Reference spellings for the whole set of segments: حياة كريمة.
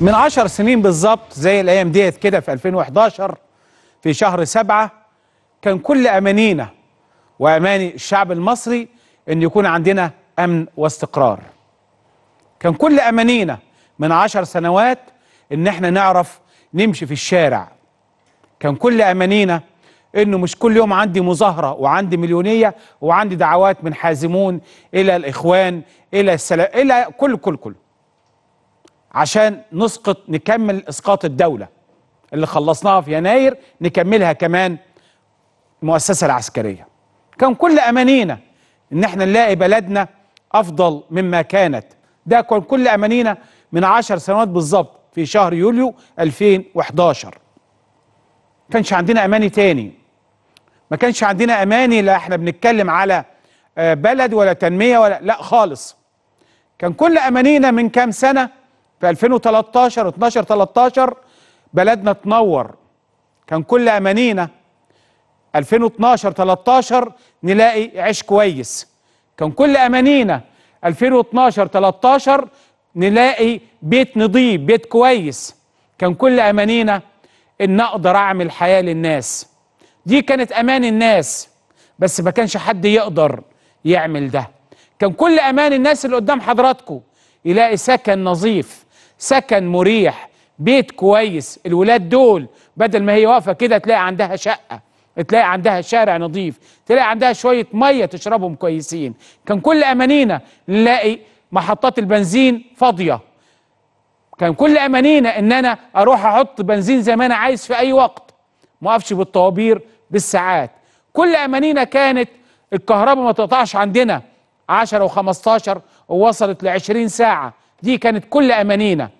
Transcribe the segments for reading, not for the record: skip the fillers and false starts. من 10 سنين بالظبط زي الايام ديت كده، في 2011 في شهر 7 كان كل امانينا واماني الشعب المصري ان يكون عندنا امن واستقرار. كان كل امانينا من 10 سنوات ان احنا نعرف نمشي في الشارع. كان كل امانينا انه مش كل يوم عندي مظاهره وعندي مليونيه وعندي دعوات من حازمون الى الاخوان الى السلام الى كل كل كل عشان نكمل اسقاط الدوله اللي خلصناها في يناير، نكملها كمان المؤسسه العسكريه. كان كل امانينا ان احنا نلاقي بلدنا افضل مما كانت. ده كان كل امانينا من 10 سنوات بالظبط في شهر يوليو 2011. ما كانش عندنا اماني تاني، ما كانش عندنا اماني، لا احنا بنتكلم على بلد ولا تنميه ولا لا خالص. كان كل امانينا من كام سنه في 2013 12 13 بلدنا تنور. كان كل امانينا 2012 13 نلاقي عيش كويس. كان كل امانينا 2012 13 نلاقي بيت نضيف، بيت كويس. كان كل امانينا ان اقدر اعمل حياه للناس. دي كانت امان الناس، بس ما كانش حد يقدر يعمل ده. كان كل امان الناس اللي قدام حضراتكم يلاقي سكن نظيف، سكن مريح، بيت كويس. الولاد دول بدل ما هي واقفه كده تلاقي عندها شقه، تلاقي عندها شارع نظيف، تلاقي عندها شويه ميه تشربهم كويسين. كان كل امانينا نلاقي محطات البنزين فاضيه. كان كل امانينا ان انا اروح احط بنزين زي ما انا عايز في اي وقت، ما اقفش بالطوابير بالساعات. كل امانينا كانت الكهرباء ما تقطعش عندنا 10 و15 ووصلت ل 20 ساعه. دي كانت كل امانينا.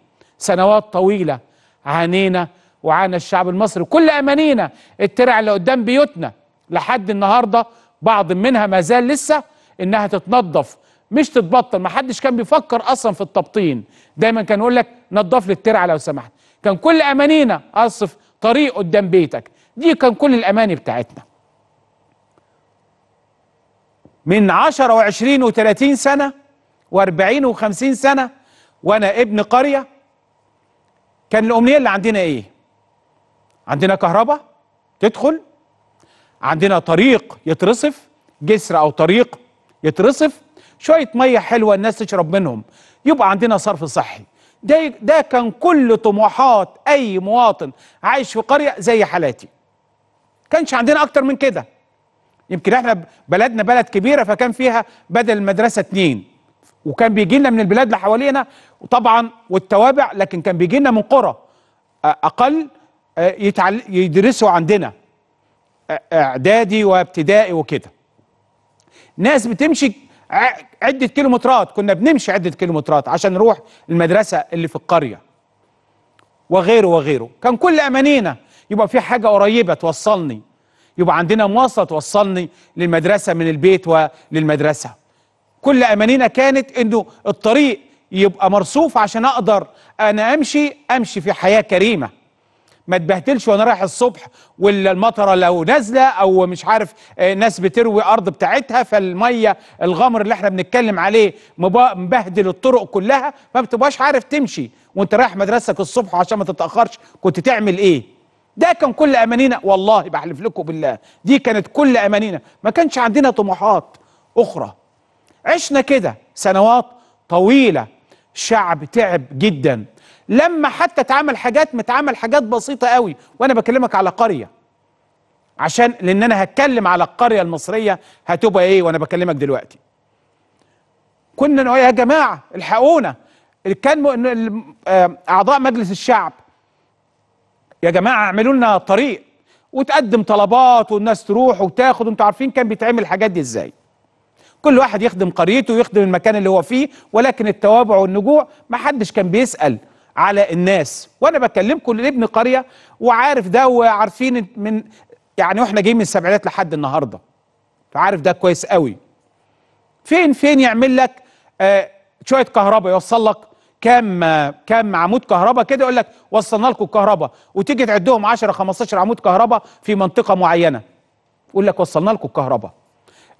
سنوات طويله عانينا وعانى الشعب المصري. كل امانينا الترع اللي قدام بيوتنا لحد النهارده بعض منها ما زال لسه انها تتنظف، مش تتبطل. ما حدش كان بيفكر اصلا في التبطين، دايما كان يقول لك نظف لي الترعه لو سمحت. كان كل امانينا اصف طريق قدام بيتك. دي كان كل الاماني بتاعتنا. من 10 و20 و30 سنه و40 و50 سنه وانا ابن قريه كان الامنيه اللي عندنا ايه؟ عندنا كهرباء تدخل، عندنا طريق يترصف، جسر او طريق يترصف، شوية مية حلوة الناس تشرب منهم، يبقى عندنا صرف صحي. ده كان كل طموحات أي مواطن عايش في قرية زي حالاتي. كانش عندنا أكتر من كده. يمكن احنا بلدنا بلد كبيرة، فكان فيها بدل المدرسة 2، وكان بيجي لنا من البلاد اللي حوالينا وطبعا والتوابع، لكن كان بيجي لنا من قرى أقل يدرسوا عندنا إعدادي وابتدائي وكده. ناس بتمشي عدة كيلومترات، كنا بنمشي عدة كيلومترات عشان نروح المدرسة اللي في القرية وغيره وغيره. كان كل أمانينا يبقى في حاجة قريبة توصلني، يبقى عندنا مواصلة توصلني للمدرسة من البيت وللمدرسة. كل أمانينا كانت إنه الطريق يبقى مرصوف عشان أقدر أنا أمشي في حياة كريمة، ما اتبهدلش وانا رايح الصبح، ولا المطره لو نازله او مش عارف ناس بتروي ارض بتاعتها فالميه الغمر اللي احنا بنتكلم عليه مبهدل الطرق كلها، ما بتبقاش عارف تمشي وانت رايح مدرستك الصبح عشان ما تتاخرش. كنت تعمل ايه؟ ده كان كل امانينا، والله بحلف لكم بالله دي كانت كل امانينا. ما كانش عندنا طموحات اخرى. عشنا كده سنوات طويله. الشعب تعب جدا، لما حتى اتعمل حاجات بسيطه قوي، وانا بكلمك على قريه عشان لان انا هتكلم على القريه المصريه هتبقى ايه وانا بكلمك دلوقتي. كنا يا جماعه الحقونا، كان اعضاء مجلس الشعب يا جماعه اعملوا لنا طريق، وتقدم طلبات والناس تروح وتاخد. انتوا عارفين كان بيتعمل الحاجات دي ازاي. كل واحد يخدم قريته ويخدم المكان اللي هو فيه، ولكن التوابع والنجوع ما حدش كان بيسأل على الناس. وانا بكلمكم اللي ابن قريه وعارف ده، وعارفين من يعني واحنا جايين من السبعينات لحد النهارده، فعارف ده كويس قوي. فين يعمل لك شويه كهرباء، يوصل لك كام عمود كهرباء كده، يقول لك وصلنا لكم الكهرباء، وتيجي تعدهم 10 15 عمود كهرباء في منطقه معينه، يقول لك وصلنا لكم الكهرباء.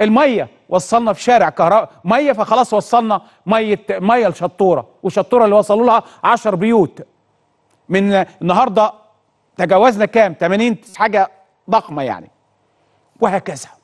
الميه وصلنا في شارع كهرباء ميه، فخلاص وصلنا ميه لشطوره، وشطوره اللي وصلوا لها 10 بيوت من النهارده تجاوزنا كام؟ 80 حاجه ضخمه يعني، وهكذا.